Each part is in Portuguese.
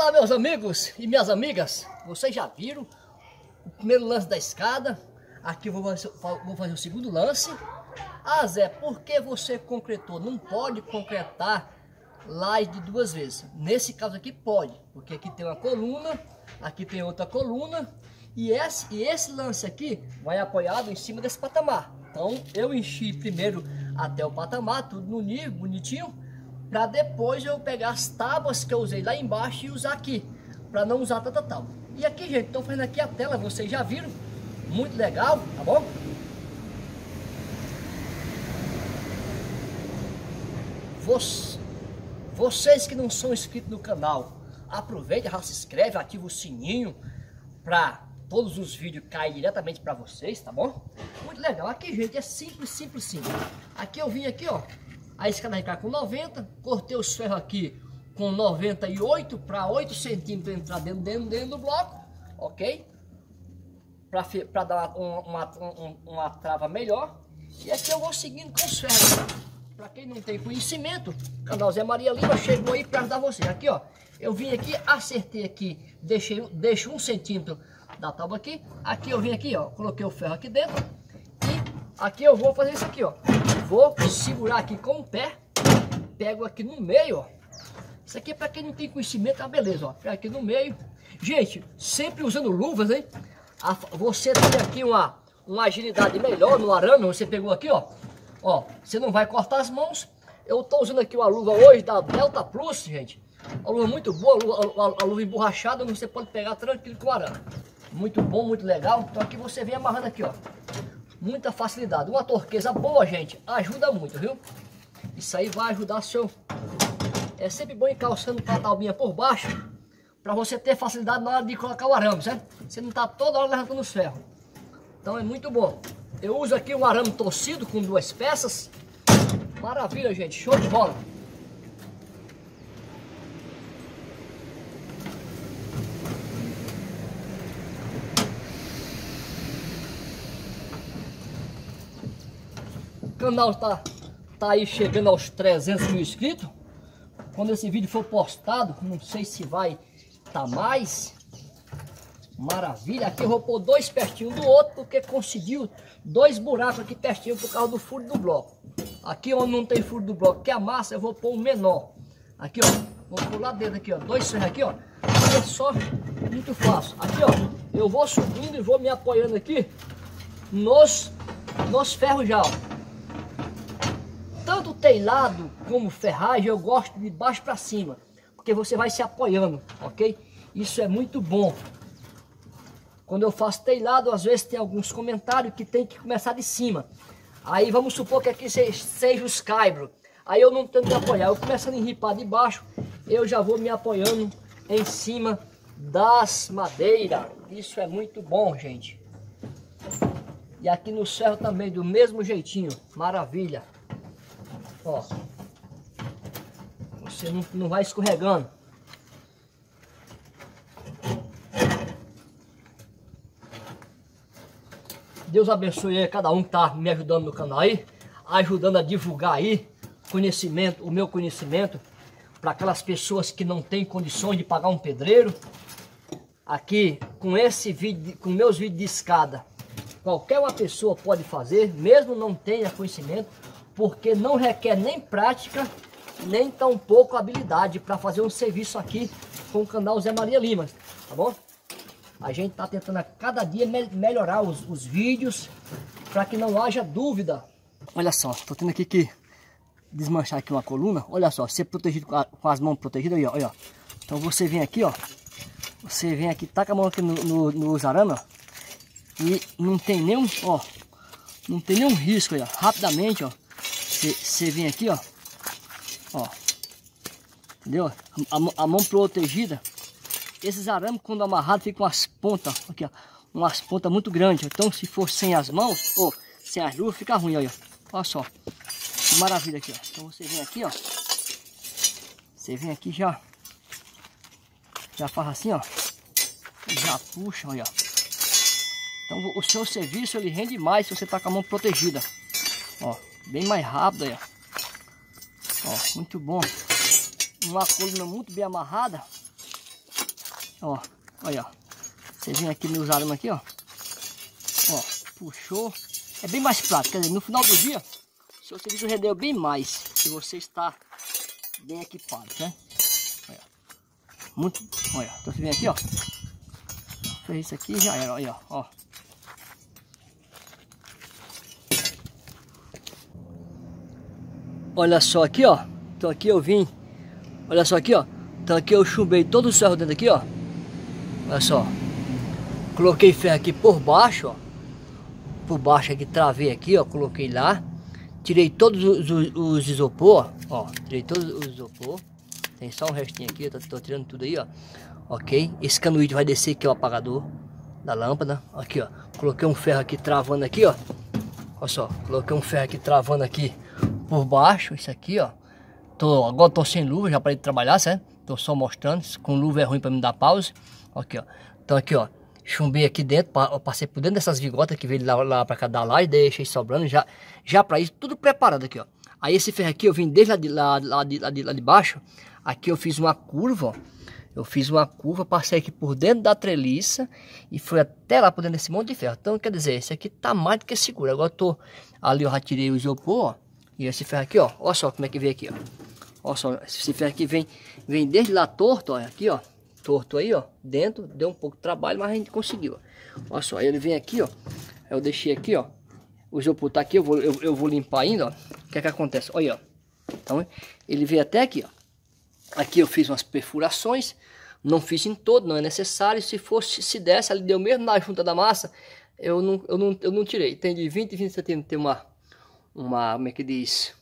Olá meus amigos e minhas amigas, vocês já viram o primeiro lance da escada. Aqui eu vou fazer o segundo lance. Ah Zé, por que você concretou? Não pode concretar laje de duas vezes. Nesse caso aqui pode, porque aqui tem uma coluna, aqui tem outra coluna. E esse lance aqui vai apoiado em cima desse patamar. Então eu enchi primeiro até o patamar, tudo no nível, bonitinho, para depois eu pegar as tábuas que eu usei lá embaixo e usar aqui, para não usar tanta tábua. E aqui, gente, estou fazendo aqui a tela, vocês já viram, muito legal, tá bom? Vocês que não são inscritos no canal, aproveita, já se inscreve, ativa o sininho, para todos os vídeos caem diretamente para vocês, tá bom? Muito legal. Aqui, gente, é simples, simples, simples. Aqui eu vim aqui, ó, a escada recarga com 90, cortei os ferros aqui com 98 para 8 centímetros entrar dentro do bloco, ok? Para dar uma trava melhor. E aqui eu vou seguindo com os ferros. Para quem não tem conhecimento, o canal Zé Maria Lima chegou aí para ajudar vocês. Aqui, ó, eu vim aqui, acertei aqui, deixo 1 centímetro da tábua aqui. Aqui eu vim aqui, ó, coloquei o ferro aqui dentro e aqui eu vou fazer isso aqui, ó. Vou segurar aqui com o pé, pego aqui no meio, ó. Isso aqui é para quem não tem conhecimento, tá, beleza, ó. Pega aqui no meio. Gente, sempre usando luvas, hein? Você tem aqui uma agilidade melhor no arame, você pegou aqui, ó. Ó, você não vai cortar as mãos. Eu tô usando aqui uma luva hoje da Delta Plus, gente. Uma luva muito boa, a luva emborrachada, onde você pode pegar tranquilo com o arame. Muito bom, muito legal. Então aqui você vem amarrando aqui, ó. Muita facilidade. Uma torqueza boa, gente, ajuda muito, viu? Isso aí vai ajudar seu... É sempre bom encalçando a taubinha por baixo, para você ter facilidade na hora de colocar o arame, certo? Você não tá toda hora levantando os ferros. Então é muito bom. Eu uso aqui um arame torcido com 2 peças. Maravilha, gente. Show de bola. O canal tá aí chegando aos 300.000 inscritos. Quando esse vídeo for postado, não sei se vai tá mais. Maravilha, aqui eu vou pôr 2 pertinho do outro, porque conseguiu 2 buracos aqui pertinho por causa do furo do bloco. Aqui onde não tem furo do bloco, que é a massa, eu vou pôr um menor. Aqui, ó, vou pôr lá dentro aqui, ó, 2 ferros aqui, ó. É só muito fácil. Aqui, ó, eu vou subindo e vou me apoiando aqui nos ferros já, ó. Tanto telhado como ferragem eu gosto de baixo para cima, porque você vai se apoiando, ok? Isso é muito bom. Quando eu faço telhado, às vezes tem alguns comentários que tem que começar de cima. Aí vamos supor que aqui seja os caibros. Aí eu não tento me apoiar, eu começo a enripar de baixo, eu já vou me apoiando em cima das madeiras. Isso é muito bom, gente. E aqui no ferro também, do mesmo jeitinho. Maravilha. Ó, você não vai escorregando. Deus abençoe aí cada um que tá me ajudando no canal aí, ajudando a divulgar aí conhecimento, o meu conhecimento, para aquelas pessoas que não têm condições de pagar um pedreiro. Aqui com esse vídeo, com meus vídeos de escada, qualquer uma pessoa pode fazer, mesmo não tenha conhecimento, porque não requer nem prática, nem tão pouco habilidade para fazer um serviço aqui com o canal Zé Maria Lima, tá bom? A gente tá tentando a cada dia melhorar os vídeos, para que não haja dúvida. Olha só, tô tendo aqui que desmanchar aqui uma coluna, olha só, ser protegido com as mãos protegidas, aí, ó, olha, ó. Então você vem aqui, ó, você vem aqui, taca a mão aqui no zarame, ó, e não tem nenhum, ó, não tem nenhum risco aí, ó, rapidamente, ó. Você vem aqui, ó, ó, entendeu? A mão protegida. Esses arames, quando amarrados, ficam as pontas, aqui, ó, umas pontas muito grandes. Então, se for sem as mãos, ou sem as luvas, fica ruim, olha, olha só, que maravilha aqui, ó. Então, você vem aqui, ó, você vem aqui já faz assim, ó, já puxa, olha, então, o seu serviço, ele rende mais se você tá com a mão protegida, ó. Bem mais rápido aí, ó. Ó, muito bom. Uma coluna muito bem amarrada, Ó, olha, ó. Você vem aqui nos arames aqui, ó. Ó, puxou. É bem mais prático, quer dizer, no final do dia, o seu serviço rendeu bem mais se você está bem equipado, né? Olha, muito, olha, então você vem aqui, ó. Fez isso aqui e já era, olha, ó. Olha só aqui, ó. Então aqui eu vim. Olha só aqui, ó. Então aqui eu chumbei todo o ferro dentro aqui, ó. Olha só. Coloquei ferro aqui por baixo, ó. Por baixo aqui, travei aqui, ó. Coloquei lá. Tirei todos os isopor, ó. Tirei todos os isopor. Tem só um restinho aqui, eu tô tirando tudo aí, ó. Ok? Esse canuíte vai descer aqui, o apagador da lâmpada. Aqui, ó. Coloquei um ferro aqui travando aqui, ó. Olha só. Coloquei um ferro aqui travando aqui por baixo, isso aqui, ó. Agora tô sem luva, já parei de trabalhar, certo? Tô só mostrando, com luva é ruim para me dar pausa. Aqui, ó. Então aqui, ó. Chumbei aqui dentro, passei por dentro dessas vigotas que veio lá para cada lá e deixei sobrando já para isso, tudo preparado aqui, ó. Aí esse ferro aqui eu vim desde lá de baixo. Aqui eu fiz uma curva, ó. Eu fiz uma curva, passei aqui por dentro da treliça e fui até lá por dentro desse monte de ferro. Então, quer dizer, esse aqui tá mais do que seguro. Agora tô ali, eu já tirei o isopor, ó. E esse ferro aqui, ó. Olha só como é que vem aqui, ó. Olha só, esse ferro aqui vem desde lá torto, ó. Aqui, ó. Torto aí, ó. Dentro, deu um pouco de trabalho, mas a gente conseguiu, ó. Olha só, aí ele vem aqui, ó. Eu deixei aqui, ó. O isopor tá aqui, eu vou limpar ainda, ó. O que é que acontece? Olha, ó. Então, ele veio até aqui, ó. Aqui eu fiz umas perfurações, não fiz em todo, não é necessário. Se desse, ali deu mesmo na junta da massa, eu não tirei. Tem de 20 e 20 centímetros, tem como é que diz,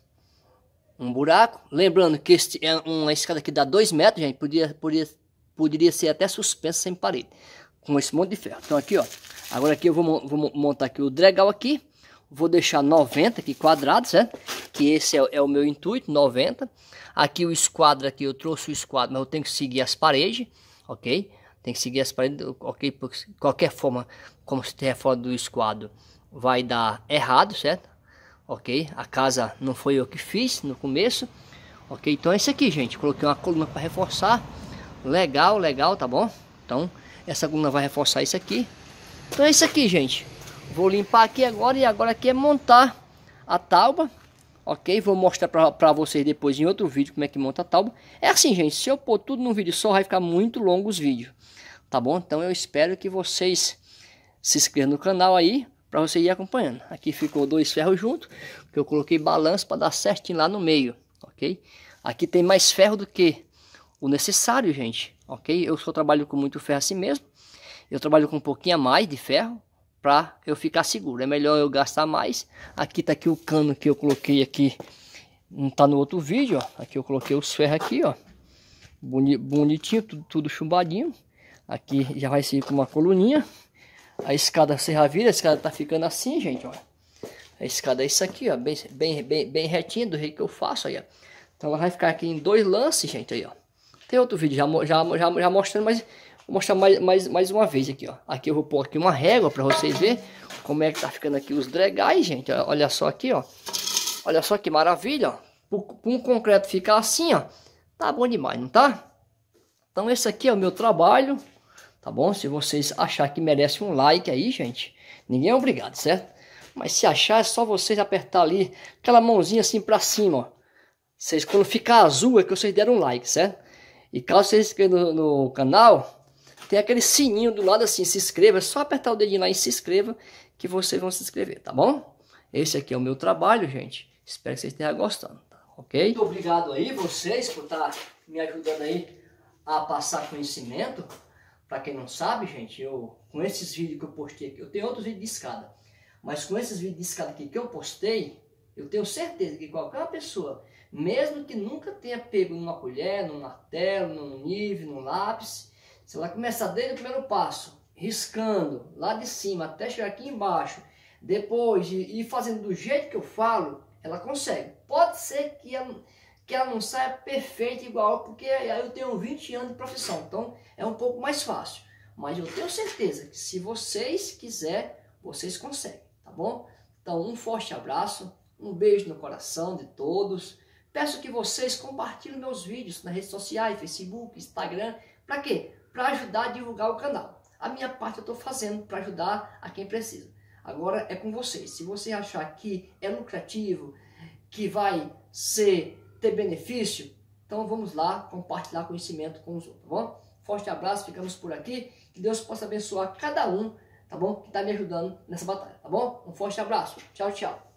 um buraco. Lembrando que este é uma escada que dá 2 metros, gente, poderia ser até suspensa sem parede, com esse monte de ferro. Então aqui, ó, agora aqui eu vou montar aqui o dregal aqui, vou deixar 90 aqui quadrados, certo? Que esse é o meu intuito, 90. Aqui o esquadro, aqui eu trouxe o esquadro, mas eu tenho que seguir as paredes, ok? Tem que seguir as paredes, ok? Porque qualquer forma, como se tiver fora do esquadro, vai dar errado, certo? Ok? A casa não foi eu que fiz no começo, ok? Então é isso aqui, gente. Coloquei uma coluna para reforçar. Legal, legal, tá bom? Então, essa coluna vai reforçar isso aqui. Então é isso aqui, gente. Vou limpar aqui agora e agora aqui é montar a tábua. Ok, vou mostrar pra vocês depois em outro vídeo como é que monta a tábua. É assim, gente, se eu pôr tudo num vídeo só, vai ficar muito longo os vídeos. Tá bom? Então eu espero que vocês se inscrevam no canal aí, pra vocês ir acompanhando. Aqui ficou 2 ferros juntos, que eu coloquei balanço pra dar certinho lá no meio, ok? Aqui tem mais ferro do que o necessário, gente, ok? Eu só trabalho com muito ferro assim mesmo. Eu trabalho com um pouquinho a mais de ferro, pra eu ficar seguro. É melhor eu gastar mais. Aqui tá aqui o cano que eu coloquei aqui. Não tá no outro vídeo, ó. Aqui eu coloquei os ferros aqui, ó. Bonitinho, tudo chumbadinho. Aqui já vai ser com uma coluninha. A escada, você já vira, a escada tá ficando assim, gente, ó. A escada é isso aqui, ó. Bem retinha, do jeito que eu faço, aí, ó. Então ela vai ficar aqui em 2 lances, gente, aí, ó. Tem outro vídeo já mostrando, mas... Vou mostrar mais uma vez aqui, ó. Aqui eu vou pôr aqui uma régua para vocês verem como é que tá ficando aqui os dregais, gente. Olha só aqui, ó. Olha só que maravilha, ó. Para um concreto ficar assim, ó. Tá bom demais, não tá? Então esse aqui é o meu trabalho, tá bom? Se vocês acharem que merece um like aí, gente. Ninguém é obrigado, certo? Mas se achar, é só vocês apertar ali aquela mãozinha assim para cima, ó. Vocês, quando ficar azul, é que vocês deram um like, certo? E caso vocês se inscrevam no canal... Tem aquele sininho do lado assim, se inscreva. É só apertar o dedinho lá e se inscreva, que vocês vão se inscrever, tá bom? Esse aqui é o meu trabalho, gente. Espero que vocês tenham gostado, tá? Ok? Muito obrigado aí vocês por estar me ajudando aí a passar conhecimento. Pra quem não sabe, gente, eu com esses vídeos que eu postei aqui, eu tenho outros vídeos de escada. Mas com esses vídeos de escada aqui que eu postei, eu tenho certeza que qualquer pessoa, mesmo que nunca tenha pego numa colher, num martelo, num nível, num lápis... Você vai começar desde o primeiro passo, riscando lá de cima até chegar aqui embaixo, depois e fazendo do jeito que eu falo, ela consegue. Pode ser que ela não saia perfeita igual, porque eu tenho 20 anos de profissão, então é um pouco mais fácil. Mas eu tenho certeza que se vocês quiserem, vocês conseguem, tá bom? Então um forte abraço, um beijo no coração de todos. Peço que vocês compartilhem meus vídeos nas redes sociais, Facebook, Instagram, para quê? para ajudar a divulgar o canal. A minha parte eu estou fazendo para ajudar a quem precisa. Agora é com vocês. Se você achar que é lucrativo, que vai ter benefício, então vamos lá compartilhar conhecimento com os outros, tá bom? Forte abraço, ficamos por aqui. Que Deus possa abençoar cada um, tá bom? Que está me ajudando nessa batalha, tá bom? Um forte abraço. Tchau, tchau.